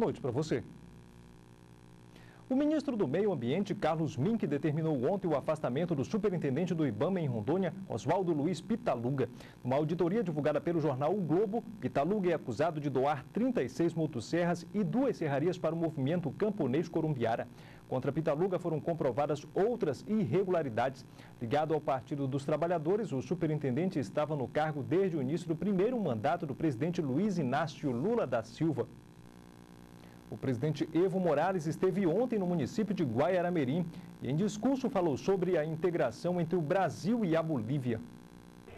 noite para você. O ministro do Meio Ambiente, Carlos Minc, determinou ontem o afastamento do superintendente do IBAMA em Rondônia, Oswaldo Luiz Pitaluga. Numa auditoria divulgada pelo jornal O Globo, Pitaluga é acusado de doar 36 motosserras e 2 serrarias para o movimento camponês Corumbiara. Contra Pitaluga foram comprovadas outras irregularidades. Ligado ao Partido dos Trabalhadores, o superintendente estava no cargo desde o início do primeiro mandato do presidente Luiz Inácio Lula da Silva. O presidente Evo Morales esteve ontem no município de Guayaramerín e em discurso falou sobre a integração entre o Brasil e a Bolívia.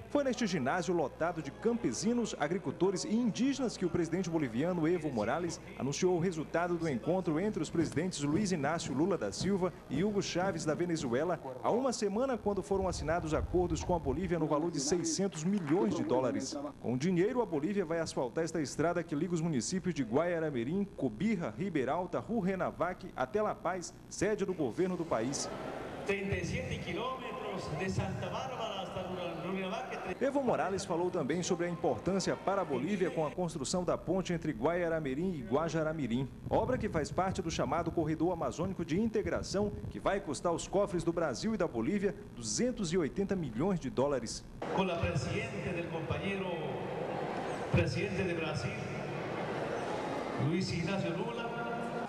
Foi neste ginásio lotado de campesinos, agricultores e indígenas que o presidente boliviano Evo Morales anunciou o resultado do encontro entre os presidentes Luiz Inácio Lula da Silva e Hugo Chávez da Venezuela há uma semana, quando foram assinados acordos com a Bolívia no valor de 600 milhões de dólares. Com o dinheiro, a Bolívia vai asfaltar esta estrada que liga os municípios de Guayaramerín, Cobija, Riberalta, Rurrenabaque até La Paz, sede do governo do país. 37 quilômetros de Santa Bárbara hasta Rurrenabaque. Evo Morales falou também sobre a importância para a Bolívia com a construção da ponte entre Guayaramerín e Guajará-Mirim, obra que faz parte do chamado Corredor Amazônico de Integração, que vai custar aos cofres do Brasil e da Bolívia 280 milhões de dólares. Com a presidente do companheiro, presidente do Brasil, Luiz Inácio Lula.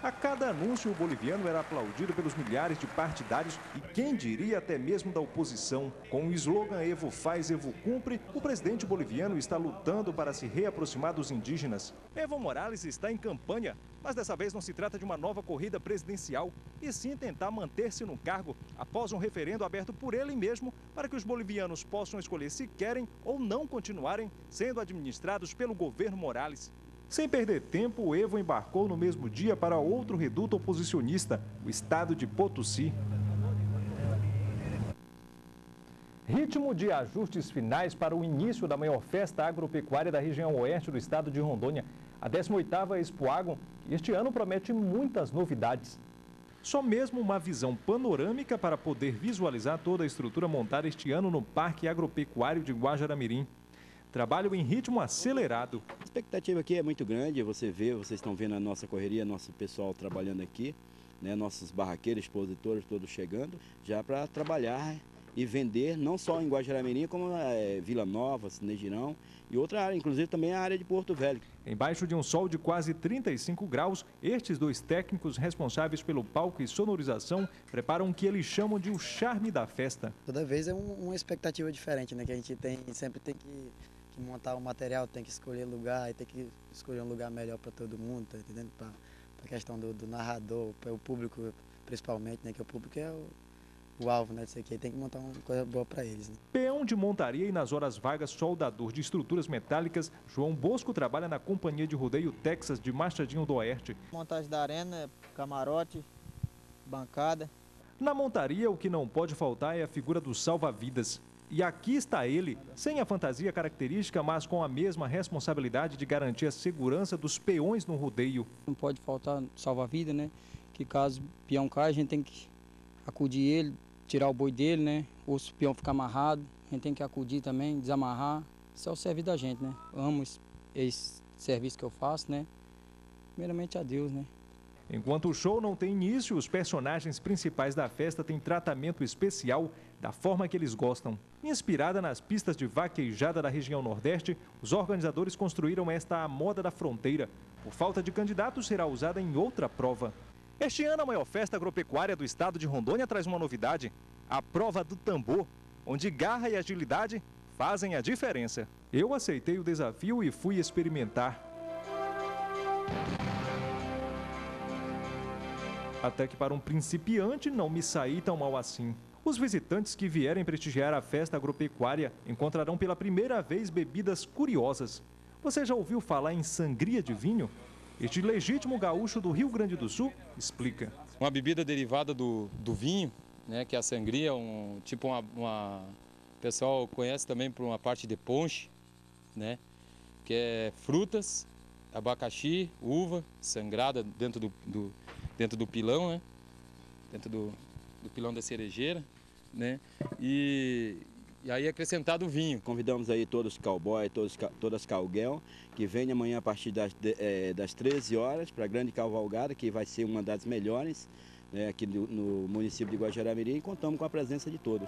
A cada anúncio, o boliviano era aplaudido pelos milhares de partidários e, quem diria, até mesmo da oposição. Com o slogan Evo faz, Evo cumpre, o presidente boliviano está lutando para se reaproximar dos indígenas. Evo Morales está em campanha, mas dessa vez não se trata de uma nova corrida presidencial, e sim tentar manter-se no cargo após um referendo aberto por ele mesmo para que os bolivianos possam escolher se querem ou não continuarem sendo administrados pelo governo Morales. Sem perder tempo, o Evo embarcou no mesmo dia para outro reduto oposicionista, o estado de Potosí. Ritmo de ajustes finais para o início da maior festa agropecuária da região oeste do estado de Rondônia, a 18ª Expoagro, que este ano promete muitas novidades. Só mesmo uma visão panorâmica para poder visualizar toda a estrutura montada este ano no Parque Agropecuário de Guajará-Mirim. Trabalho em ritmo acelerado. A expectativa aqui é muito grande, você vê, vocês estão vendo a nossa correria, nosso pessoal trabalhando aqui, né, nossos barraqueiros, expositores, todos chegando, já para trabalhar e vender, não só em Guajará-Mirim, como Vila Nova, Sinegirão e outra área, inclusive também a área de Porto Velho. Embaixo de um sol de quase 35 graus, estes dois técnicos responsáveis pelo palco e sonorização preparam o que eles chamam de o charme da festa. Toda vez é uma expectativa diferente, né, que a gente tem, sempre tem que montar o material, tem que escolher lugar e tem que escolher um lugar melhor para todo mundo, tá entendendo? Para a questão do narrador, para o público principalmente, né? Que o público é o alvo, né? Isso aqui tem que montar uma coisa boa para eles, né? Peão de montaria e nas horas vagas soldador de estruturas metálicas, João Bosco trabalha na Companhia de Rodeio Texas de Machadinho do Oeste. Montagem da arena, camarote, bancada. Na montaria, o que não pode faltar é a figura do salva-vidas. E aqui está ele, sem a fantasia característica, mas com a mesma responsabilidade de garantir a segurança dos peões no rodeio. Não pode faltar salva-vida, né? Que caso o peão caia, a gente tem que acudir ele, tirar o boi dele, né? Ou se o peão ficar amarrado, a gente tem que acudir também, desamarrar. Isso é o serviço da gente, né? Eu amo esse serviço que eu faço, né? Primeiramente a Deus, né? Enquanto o show não tem início, os personagens principais da festa têm tratamento especial da forma que eles gostam. Inspirada nas pistas de vaquejada da região Nordeste, os organizadores construíram esta à moda da fronteira. Por falta de candidatos, será usada em outra prova. Este ano, a maior festa agropecuária do estado de Rondônia traz uma novidade: a prova do tambor, onde garra e agilidade fazem a diferença. Eu aceitei o desafio e fui experimentar. Até que para um principiante não me saí tão mal assim. Os visitantes que vierem prestigiar a festa agropecuária encontrarão pela primeira vez bebidas curiosas. Você já ouviu falar em sangria de vinho? Este legítimo gaúcho do Rio Grande do Sul explica. Uma bebida derivada do vinho, né, que é a sangria, o pessoal conhece também por uma parte de ponche, né, que é frutas, abacaxi, uva, sangrada dentro do pilão, né? Dentro do pilão da cerejeira, né? E E aí é acrescentado o vinho. Convidamos aí todos os cowboys, todas as cowgirls, que vêm amanhã a partir das 13 horas para a grande cavalgada, que vai ser uma das melhores, né, aqui no município de Guajará-Mirim, e contamos com a presença de todos.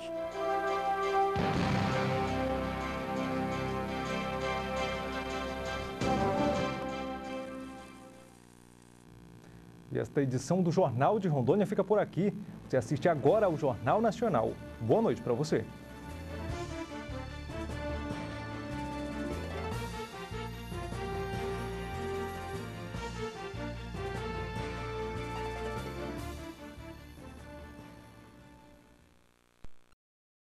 E esta edição do Jornal de Rondônia fica por aqui. Você assiste agora ao Jornal Nacional. Boa noite para você.